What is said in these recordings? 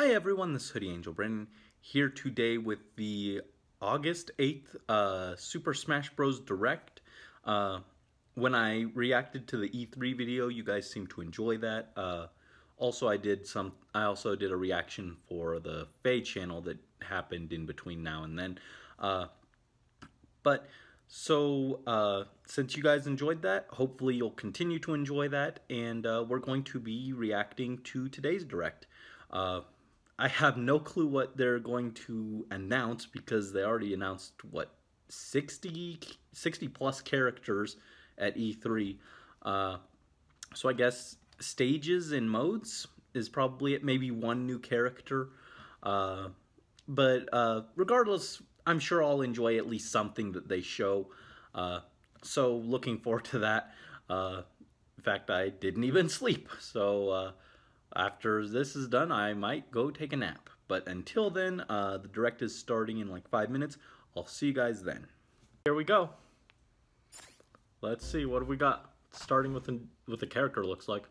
Hi everyone, this is Hoodie Angel Brandon here today with the August 8th Super Smash Bros. Direct. When I reacted to the E3 video, you guys seemed to enjoy that. Also, I also did a reaction for the Faye channel that happened in between now and then. Since you guys enjoyed that, hopefully you'll continue to enjoy that, and we're going to be reacting to today's Direct. I have no clue what they're going to announce because they already announced, what, 60 plus characters at E3. So I guess stages and modes is probably it, maybe one new character. Regardless, I'm sure I'll enjoy at least something that they show. So looking forward to that. In fact, I didn't even sleep, so after this is done, I might go take a nap. But until then, the Direct is starting in like 5 minutes. I'll see you guys then. Here we go. Let's see, what have we got? Starting with what the character looks like.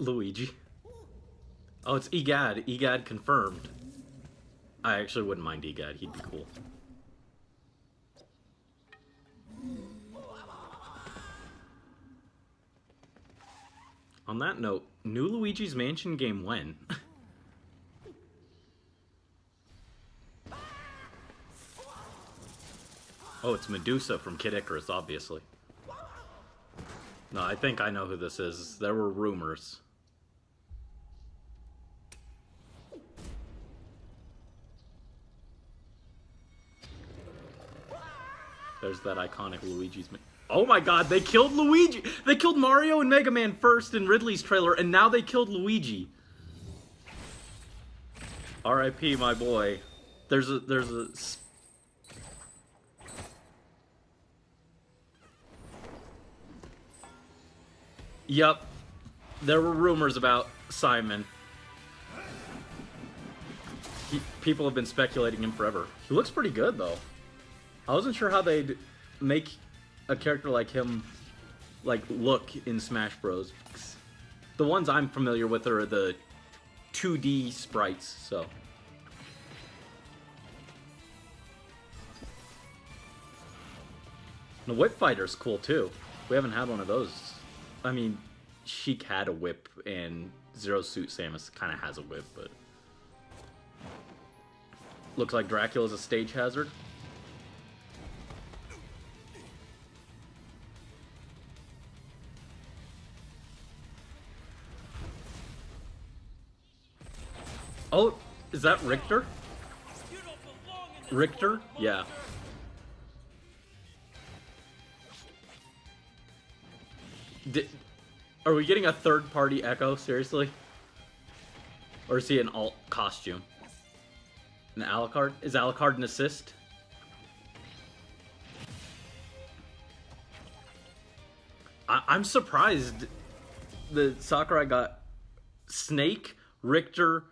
Luigi. Oh, it's EGAD. EGAD confirmed. I actually wouldn't mind EGAD. He'd be cool. On that note, new Luigi's Mansion game when? Oh, it's Medusa from Kid Icarus, obviously. No, I think I know who this is. There were rumors. There's that iconic Luigi's... Oh my god, they killed Luigi! They killed Mario and Mega Man first in Ridley's trailer, and now they killed Luigi. R.I.P. my boy. There's a... Yup. There were rumors about Simon. People have been speculating him forever. He looks pretty good, though. I wasn't sure how they'd make a character like him, like, look in Smash Bros. The ones I'm familiar with are the 2D sprites, so. The Whip Fighter's cool, too. We haven't had one of those. I mean, Sheik had a whip, and Zero Suit Samus kind of has a whip, but... Looks like Dracula's a stage hazard. Oh, is that Richter? Richter? Yeah. Are we getting a third-party Echo? Seriously? Or is he an alt costume? An Alucard? Is Alucard an assist? I'm surprised that Sakurai got Snake, Richter,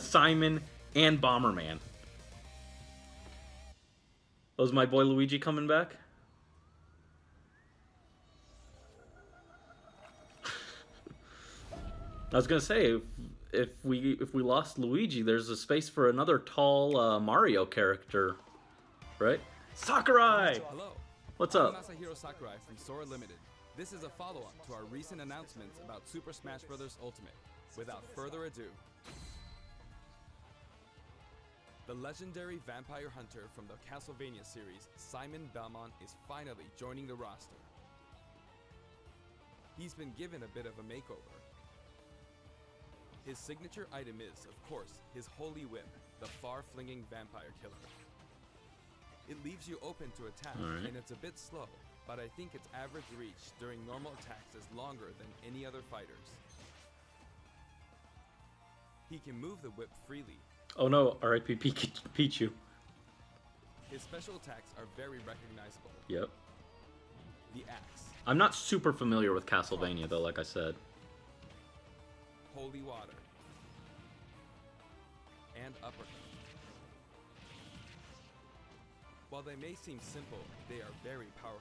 Simon, and Bomberman. Was my boy Luigi coming back? I was gonna say, if we lost Luigi, there's a space for another tall Mario character, right? Sakurai. Hello. What's up? I'm Masahiro Sakurai from Sora Limited. This is a follow-up to our recent announcements about Super Smash Bros. Ultimate. Without further ado. The legendary vampire hunter from the Castlevania series, Simon Belmont, is finally joining the roster. He's been given a bit of a makeover. His signature item is, of course, his holy whip, the far-flinging vampire killer. It leaves you open to attack, and it's a bit slow, but I think its average reach during normal attacks is longer than any other fighters. He can move the whip freely. Oh no, R.I.P. Pichu. His special attacks are very recognizable. Yep. The axe. I'm not super familiar with Castlevania though, like I said. Holy water. and uppercut. While they may seem simple, they are very powerful.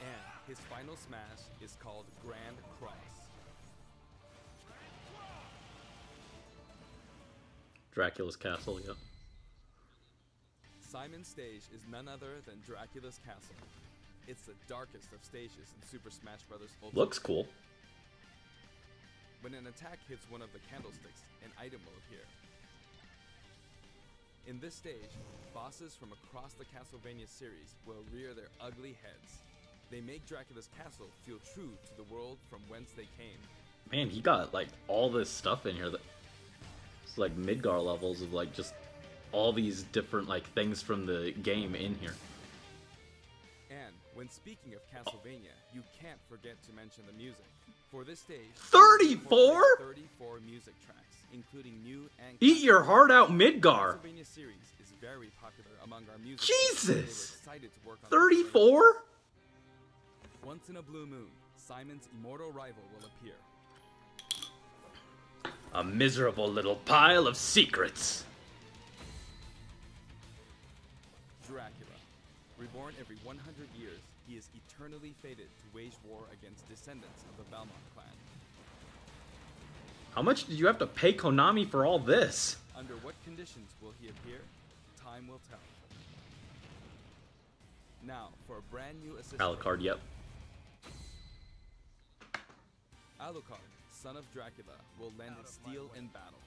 And his final smash is called Grand Cross. Dracula's castle, yeah. Simon's stage is none other than Dracula's castle. It's the darkest of stages in Super Smash Bros. Ultimate. Looks cool. When an attack hits one of the candlesticks, an item will appear. In this stage, bosses from across the Castlevania series will rear their ugly heads. They make Dracula's castle feel true to the world from whence they came. Man, he got like all this stuff in here that it's like Midgar levels of like just all these different like things from the game in here. And when speaking of Castlevania, you can't forget to mention the music. For this stage, 34 music tracks, including new and Eat your heart out, Midgar. Castlevania series is very popular among our music. Jesus. 34. Once in a blue moon, Simon's immortal rival will appear. A miserable little pile of secrets. Dracula. Reborn every 100 years, he is eternally fated to wage war against descendants of the Belmont clan. How much did you have to pay Konami for all this? Under what conditions will he appear? Time will tell. Now, for a brand new assistant. Alucard, yep. Alucard, son of Dracula, will lend his steel in battle.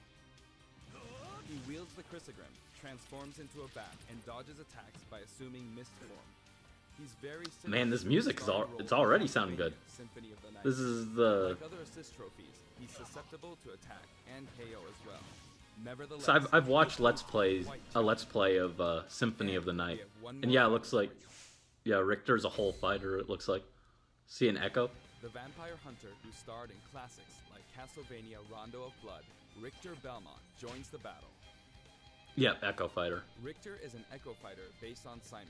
He wields the chrysogram, transforms into a bat, and dodges attacks by assuming mist form. He's very similar. Man, this music is it's already sounding good. Symphony of the Night. This is the... Like other assist trophies, he's susceptible to attack and KO as well. Nevertheless, so I've watched a let's play of Symphony of the Night, and yeah, it looks like Richter's a whole fighter. It looks like. See an echo. The vampire hunter who starred in classics like Castlevania: Rondo of Blood, Richter Belmont, joins the battle. Yeah, echo fighter. Richter is an echo fighter based on Simon.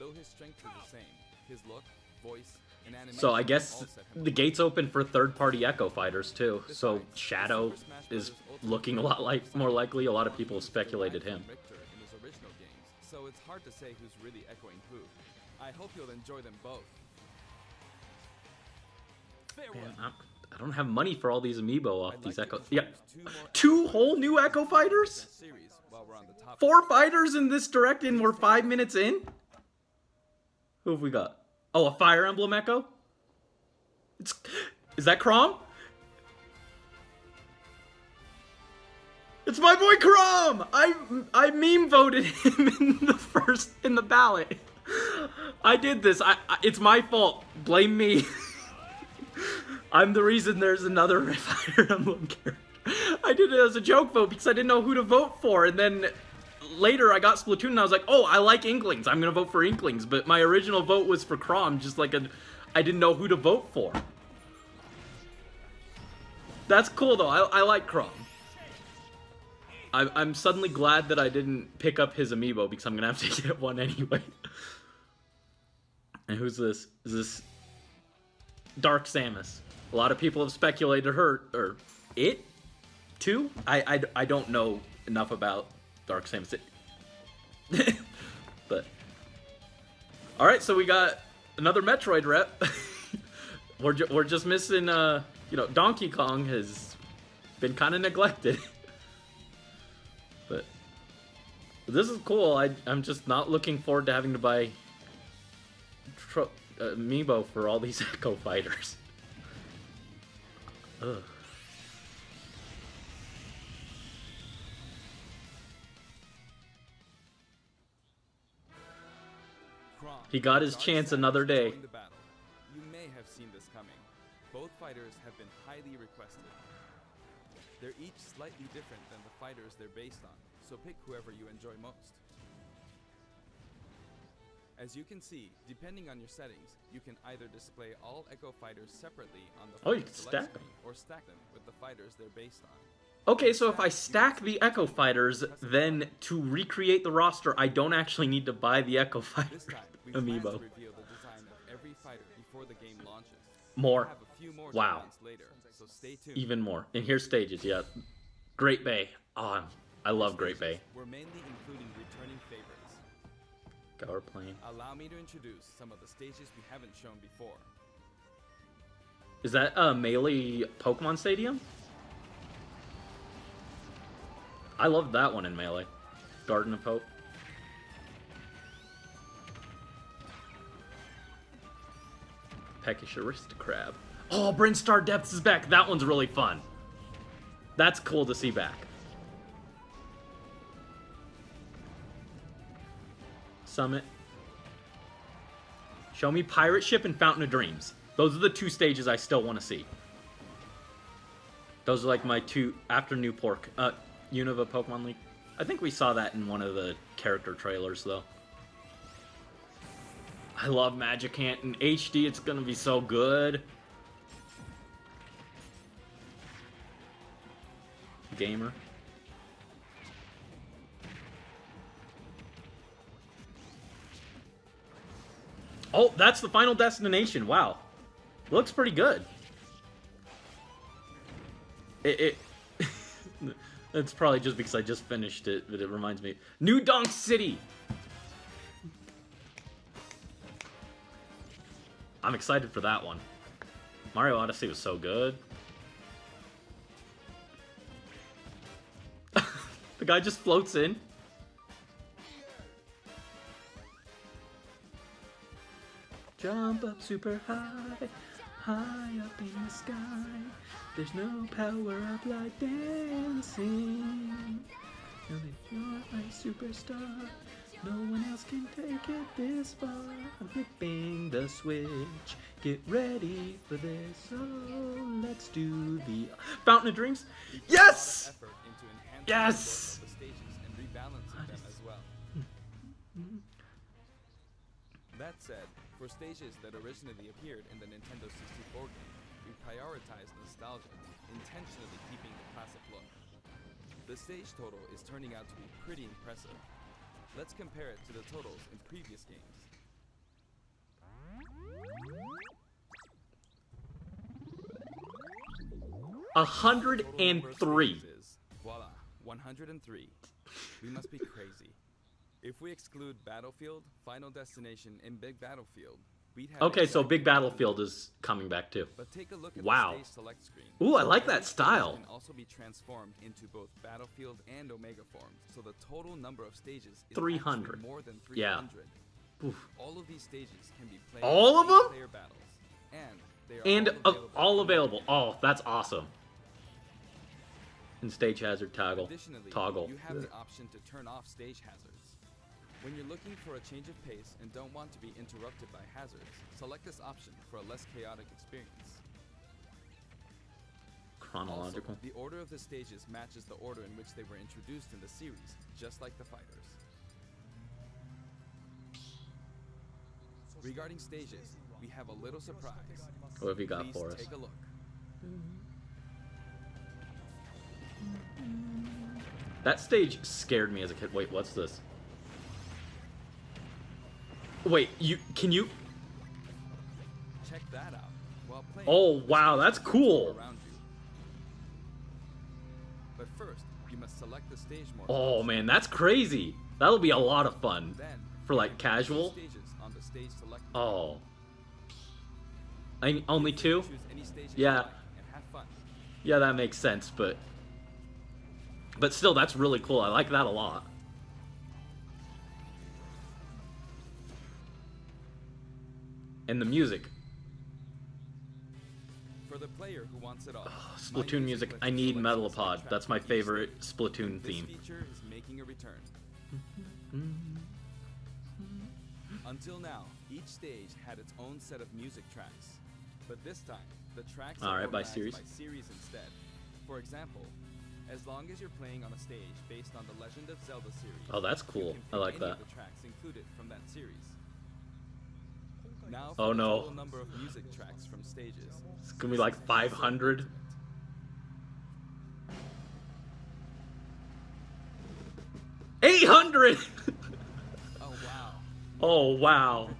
Though his strengths are the same, his look, voice, and animation. So I guess the gates open for third-party echo fighters too. So Shadow is looking a lot like, more likely, a lot of people speculated him. So it's hard to say who's really echoing who. I hope you'll enjoy them both. Man, I don't have money for all these amiibo off these echo. Yeah, two whole new echo fighters. Four fighters in this direct, and we're 5 minutes in. Who have we got? Oh, a Fire Emblem echo? Is that Chrom? It's my boy Chrom! I meme voted him in the ballot. I did this. It's my fault. Blame me. I'm the reason there's another Fire Emblem character. I did it as a joke vote because I didn't know who to vote for, and then later, I got Splatoon, and I was like, oh, I like Inklings. I'm going to vote for Inklings. But my original vote was for Chrom, just like I didn't know who to vote for. That's cool, though. I like Chrom. I'm suddenly glad that I didn't pick up his amiibo, because I'm going to have to get one anyway. And who's this? Is this Dark Samus? A lot of people have speculated her, or it, too? I don't know enough about Dark Samus. But alright, so we got another Metroid rep. we're just missing, you know, Donkey Kong has been kind of neglected. But this is cool. I'm just not looking forward to having to buy amiibo for all these echo fighters. Ugh. He got his chance another day. You may have seen this coming. Both fighters have been highly requested. They're each slightly different than the fighters they're based on, so pick whoever you enjoy most. As you can see, depending on your settings, you can either display all echo fighters separately on the stack them, or stack them with the fighters they're based on. Okay, so if I stack the echo fighters, then to recreate the roster, I don't actually need to buy the echo fighter amiibo. Reveal the design of every fighter before the game launches. More. Wow. Later, So stay tuned. Even more. And here's stages, yeah. Great Bay. Oh, I love Great Bay. We're mainly including returning favorites. Gower plane. Allow me to introduce some of the stages we haven't shown before. Is that a Melee Pokemon Stadium? I love that one in Melee. Garden of Hope. Peckish Aristocrab. Oh, Bryn Star Depths is back. That one's really fun. That's cool to see back. Summit. Show me Pirate Ship and Fountain of Dreams. Those are the two stages I still want to see. Those are like my two after New Pork. Unova Pokemon League. I think we saw that in one of the character trailers, though. I love Magikant. In HD, it's going to be so good. Gamer. Oh, that's the Final Destination. Wow. Looks pretty good. It's probably just because I just finished it, but it reminds me. New Donk City! I'm excited for that one. Mario Odyssey was so good. The guy just floats in. Jump up super high, high up in the sky. There's no power up like dancing. Now that you're a superstar, no one else can take it this far. I'm flipping the switch. Get ready for this. Oh, let's do the Fountain of Dreams. Yes! Yes! That said, for stages that originally appeared in the Nintendo 64 game, we prioritize nostalgia, intentionally keeping the classic look. The stage total is turning out to be pretty impressive. Let's compare it to the totals in previous games. Voila, 103. We must be crazy. If we exclude Battlefield, Final Destination, and Big Battlefield, we'd have... Okay, so Big Battlefield is coming back too. But take a look at the stage select screen. Ooh, I like that style. Can also be transformed into both Battlefield and Omega forms, so the total number of stages is 300. More than 300. Yeah. Oof. All of these stages can be played. All of them? Player battles, and they are all available. Oh, that's awesome. And stage hazard toggle. Additionally, you have the option to turn off stage hazards. When you're looking for a change of pace and don't want to be interrupted by hazards, select this option for a less chaotic experience. Chronological. Also, the order of the stages matches the order in which they were introduced in the series, just like the fighters. Regarding stages, we have a little surprise. What have you got for us? Please take a look. That stage scared me as a kid. Wait, what's this? Wait, can you? Check that out. While playing, oh wow, that's cool. But first, you must select the stage more. Oh man, that's crazy. That'll be a lot of fun for like casual. Oh, only two? Yeah. Yeah, that makes sense, but still, that's really cool. I like that a lot. And the music. For the player who wants it all. Oh, Splatoon music. I need Metallopod. That's my favorite Splatoon theme. This feature is making a return. Until now, each stage had its own set of music tracks, but this time the tracks are organized by series instead. For example, as long as you're playing on a stage based on the Legend of Zelda series. Oh, that's cool. I like that. The tracks included from that series. Now for the number of music tracks from stages. It's gonna be like 500. Perfect. 800. Oh wow. Oh wow.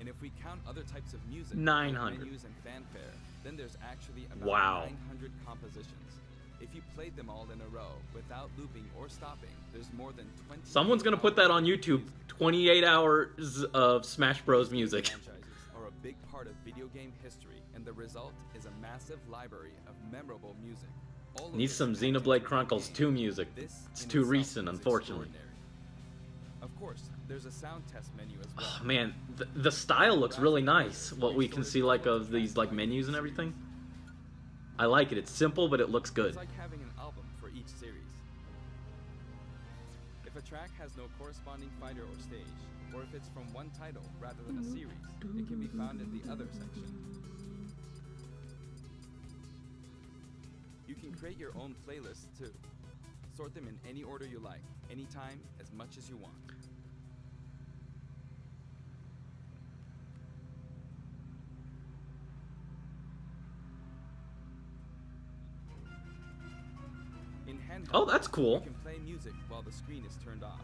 And if we count other types of music, 900. Menus and fanfare, Then there's actually about 900 compositions. If you played them all in a row without looping or stopping, there's more than 20. Someone's gonna put that on YouTube. 28 hours of Smash Bros. Music. Are a big part of video game history, and the result is a massive library of memorable music. Needs some Xenoblade Chronicles 2 music. It's too recent, unfortunately. Of course, there's a sound test menu as well. Oh, man, the style looks really nice. What we can see, like, of these, like, menus and everything. I like it. It's simple, but it looks good. It's like having an album for each series. If a track has no corresponding fighter or stage, or if it's from one title rather than a series, it can be found in the other section. You can create your own playlists too. Sort them in any order you like, anytime, as much as you want. In handheld, oh, that's cool. You can play music while the screen is turned off.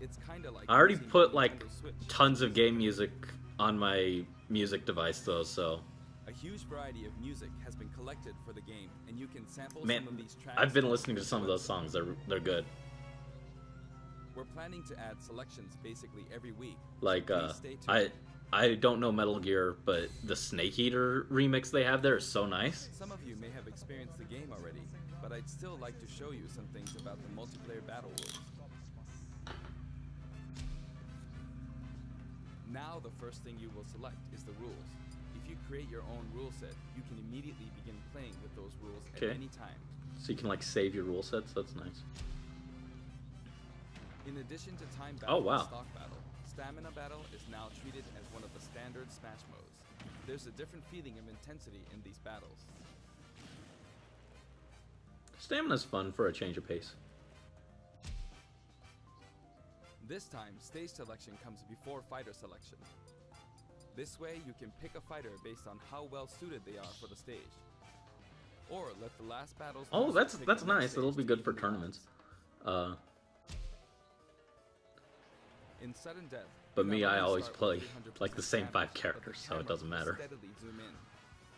It's kind of like I already put like tons of game music on my music device though, so a huge variety of music has been collected for the game, and you can sample some of these tracks. I've been listening to some of those songs. They're good. We're planning to add selections basically every week. Like I don't know Metal Gear, but the Snake Eater remix they have there is so nice. Some of you may have experienced the game already, but I'd still like to show you some things about the multiplayer battle rules. Now the first thing you will select is the rules. If you create your own rule set, you can immediately begin playing with those rules at any time. So you can like save your rule sets, that's nice. In addition to time battle and stock battle, stamina battle is now treated as one of the standard Smash modes. There's a different feeling of intensity in these battles. Stamina's fun for a change of pace. This time, stage selection comes before fighter selection. This way, you can pick a fighter based on how well suited they are for the stage, or let the last battles. Oh, that's nice. It'll be good for tournaments. In sudden death. But me, I always play like the same 5 characters, so it doesn't matter. Zoom in.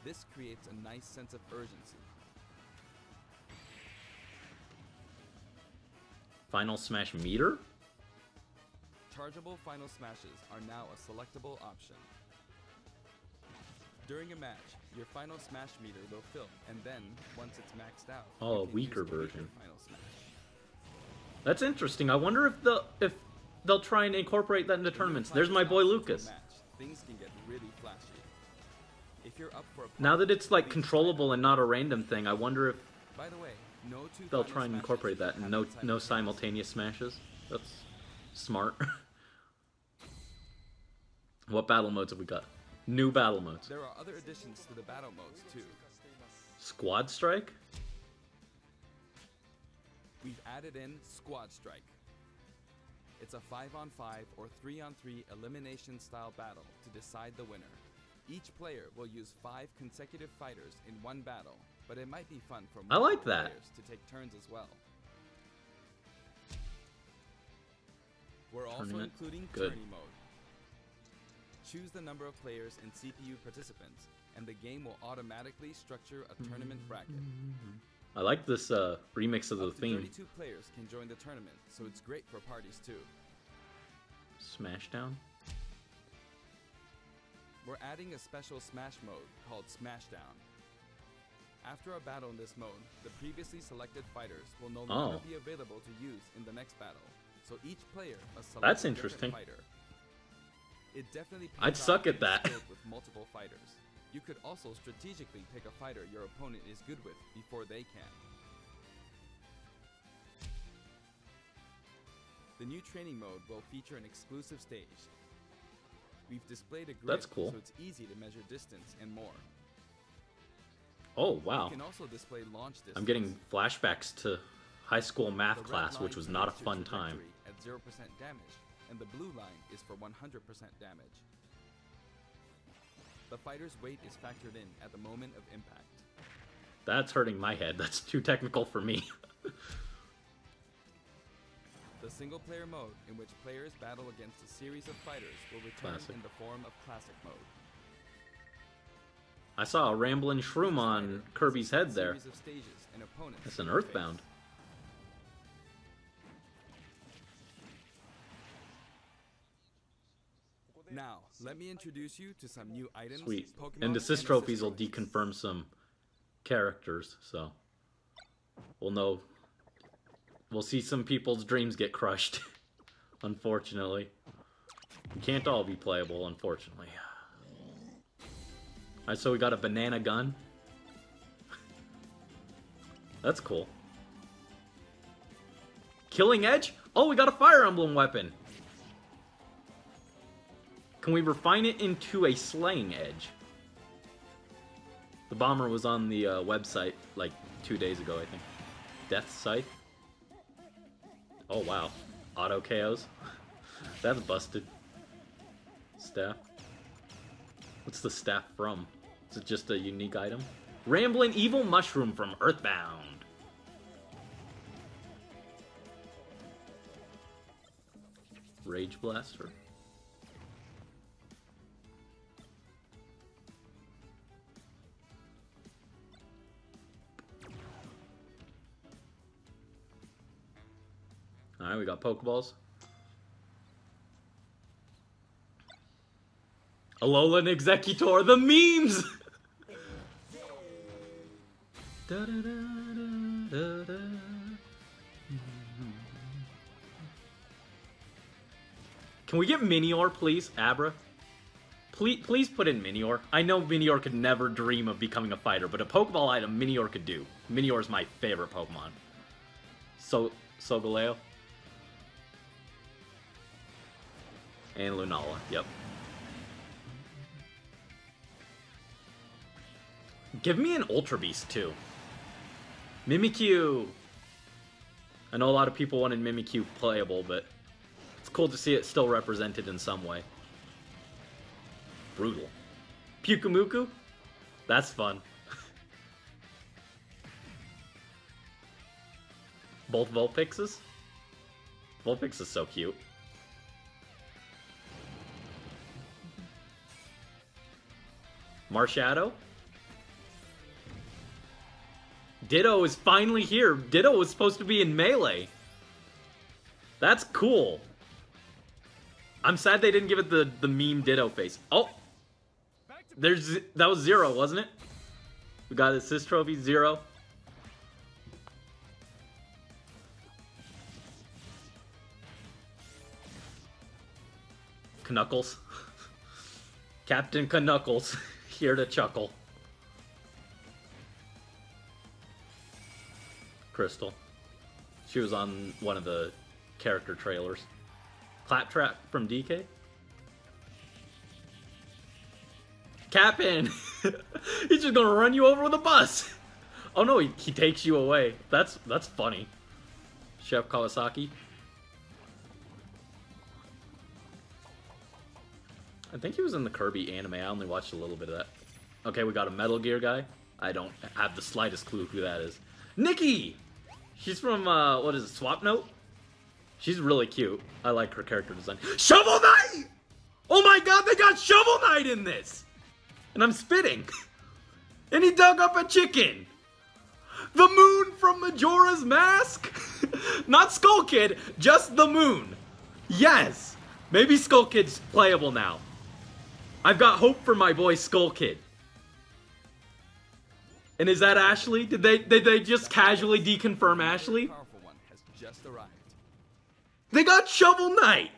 This creates a nice sense of urgency. Final Smash meter. Chargeable Final Smashes are now a selectable option. During a match, your Final Smash meter will fill, and then, once it's maxed out... Oh, a weaker version. Final Smash. That's interesting. I wonder if they'll try and incorporate that into tournaments. There's my boy Lucas. Match, things can get really flashy. If you're up for a now that it's, like, controllable and not a random thing, I wonder if by the way, no two they'll try and incorporate that and no simultaneous smashes. That's... smart. What battle modes have we got? New battle modes. There are other additions to the battle modes too. Squad Strike? We've added in Squad Strike. It's a 5-on-5 or 3-on-3 elimination style battle to decide the winner. Each player will use 5 consecutive fighters in one battle, but it might be fun for multiple players to take turns as well. We're also including tourney mode. Choose the number of players and CPU participants, and the game will automatically structure a tournament bracket. I like this remix of the theme. 32 players can join the tournament, so it's great for parties too. Smashdown? We're adding a special Smash mode called Smashdown. After a battle in this mode, the previously selected fighters will no longer be available to use in the next battle. So each player must select a different fighter. It definitely I'd suck at that. With multiple fighters. You could also strategically pick a fighter your opponent is good with before they can. The new training mode will feature an exclusive stage. We've displayed a grid so it's easy to measure distance and more. Oh, wow. You can also display launch distance. I'm getting flashbacks to high school math class, which was not a fun time. At 0% damage, and the blue line is for 100% damage. The fighter's weight is factored in at the moment of impact. That's hurting my head. That's too technical for me. The single-player mode, in which players battle against a series of fighters, will return in the form of classic mode. I saw a rambling shroom on Kirby's head there. That's an Earthbound. Now, let me introduce you to some new items. Sweet. And assist trophies will deconfirm some characters, so we'll know. We'll see some people's dreams get crushed, unfortunately. We can't all be playable, unfortunately. Alright, so we got a banana gun. That's cool. Killing Edge? Oh, we got a Fire Emblem weapon! Can we refine it into a slaying edge? The bomber was on the website like 2 days ago, I think. Death Scythe. Oh, wow. Auto KOs. That's busted. Staff. What's the staff from? Is it just a unique item? Ramblin' Evil Mushroom from Earthbound. Rage Blaster. Alright, we got Pokeballs. Alolan Executor, the memes! Can we get Minior, please? Abra? Please put in Minior. I know Minior could never dream of becoming a fighter, but a Pokeball item Minior could do. Minior is my favorite Pokemon. Solgaleo. And Lunala, yep. Give me an Ultra Beast, too. Mimikyu! I know a lot of people wanted Mimikyu playable, but it's cool to see it still represented in some way. Brutal. Pyukumuku? That's fun. Both Vulpixes? Vulpix is so cute. Marshadow? Ditto is finally here. Ditto was supposed to be in Melee. That's cool. I'm sad they didn't give it the meme Ditto face. Oh! That was zero, wasn't it? We got assist trophy, zero. Knuckles. Captain Knuckles. Here to chuckle. Crystal. She was on one of the character trailers. Claptrap from DK? Cap'n! He's just gonna run you over with a bus! Oh no, he takes you away. That's funny. Chef Kawasaki. I think he was in the Kirby anime. I only watched a little bit of that. Okay, we got a Metal Gear guy. I don't have the slightest clue who that is. Nikki! She's from, what is it, Swap Note? She's really cute. I like her character design. Shovel Knight! Oh my god, they got Shovel Knight in this! And I'm spitting. And he dug up a chicken! The moon from Majora's Mask? Not Skull Kid, just the moon. Yes! Maybe Skull Kid's playable now. I've got hope for my boy Skull Kid. And is that Ashley? Did they just casually deconfirm Ashley? Powerful one has just arrived. They got Shovel Knight!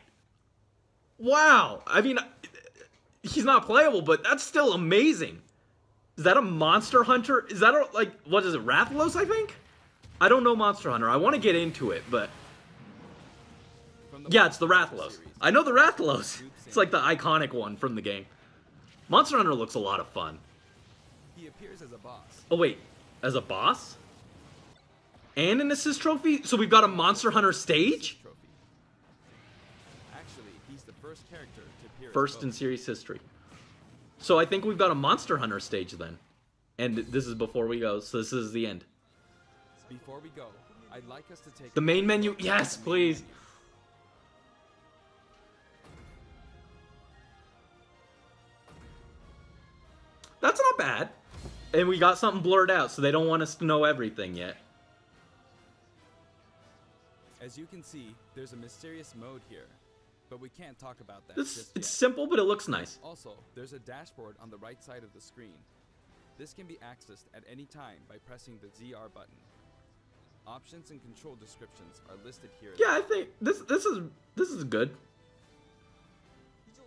Wow. I mean, he's not playable, but that's still amazing. Is that a Monster Hunter? Is that a, like, what is it, Rathalos, I think? I don't know Monster Hunter. I want to get into it, but... Yeah, it's the Rathalos. I know the Rathalos. It's like the iconic one from the game. Monster Hunter looks a lot of fun. He appears as a boss. Oh wait, as a boss? And an assist trophy? So we've got a Monster Hunter stage? Actually, he's the first character to appear. First in series history. So I think we've got a Monster Hunter stage then. And this is before we go, so this is the end. Before we go, I'd like us to take the main menu. Yes, please. That's not bad. And we got something blurred out, so they don't want us to know everything yet. As you can see, there's a mysterious mode here, but we can't talk about that. It's simple, but it looks nice. Also, there's a dashboard on the right side of the screen. This can be accessed at any time by pressing the ZR button. Options and control descriptions are listed here. Yeah, I think this is good.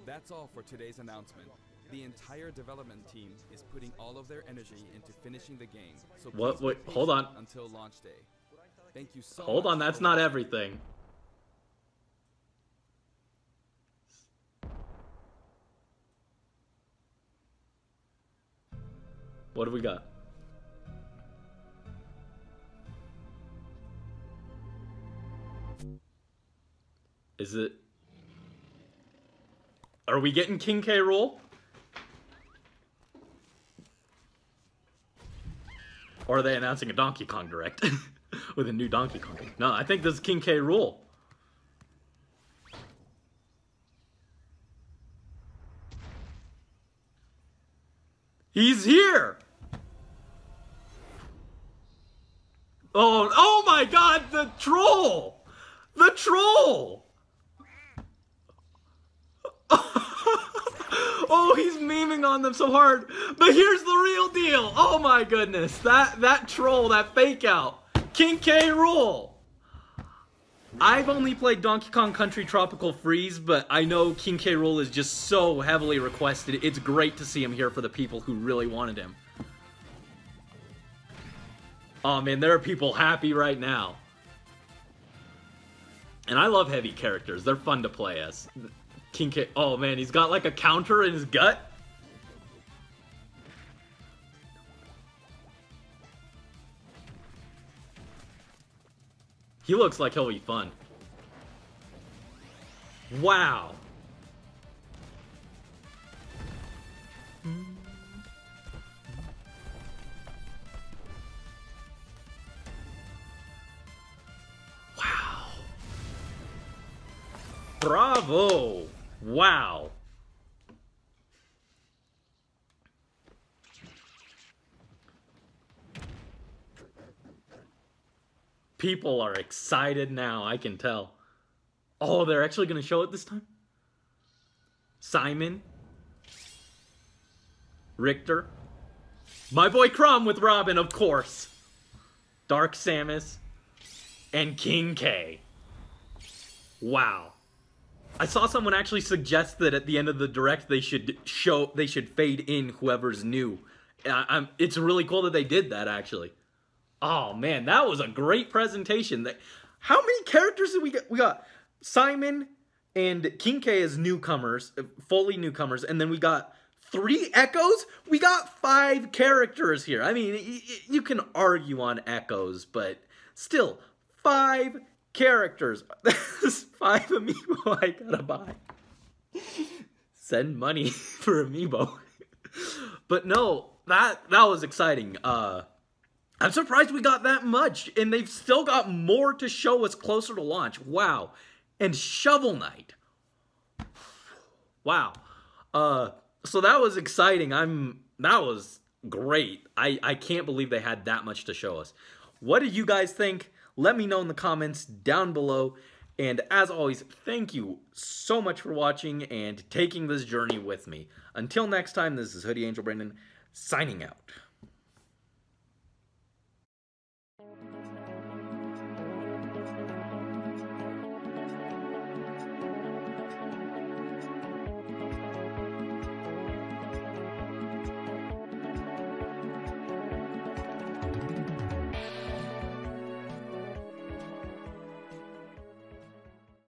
That's all for today's announcement. The entire development team is putting all of their energy into finishing the game. So wait, hold on. Until launch day. Thank you so much. Hold on, that's not everything. What do we got? Is it... Are we getting King K Rool? Or are they announcing a Donkey Kong Direct? With a new Donkey Kong? No, I think this is King K Rool. He's here! Oh, oh my god, the troll! The troll! Oh, he's memeing on them so hard. But here's the real deal. Oh my goodness. That troll, that fake out. King K Rool. I've only played Donkey Kong Country Tropical Freeze, but I know King K Rool is just so heavily requested. It's great to see him here for the people who really wanted him. Oh man, there are people happy right now. And I love heavy characters. They're fun to play as. King K. Oh man, he's got like a counter in his gut. He looks like he'll be fun. Wow. Wow. Bravo. Wow. People are excited now, I can tell. Oh, they're actually going to show it this time? Simon. Richter. My boy Chrom with Robin, of course. Dark Samus. And King K. Wow. I saw someone actually suggest that at the end of the direct they should fade in whoever's new. It's really cool that they did that, actually. Oh man, that was a great presentation. How many characters did we get? We got Simon and King K as newcomers, fully newcomers, and then we got 3 Echoes? We got 5 characters here. I mean, you can argue on Echoes, but still, 5 characters. 5 amiibo I gotta buy. Send money for amiibo. But no, that was exciting. I'm surprised we got that much, and they've still got more to show us closer to launch. Wow. And Shovel Knight. Wow. So that was exciting. That was great. I can't believe they had that much to show us. What do you guys think? Let me know in the comments down below. And as always, thank you so much for watching and taking this journey with me. Until next time, this is Hoodie Angel Brandon, signing out.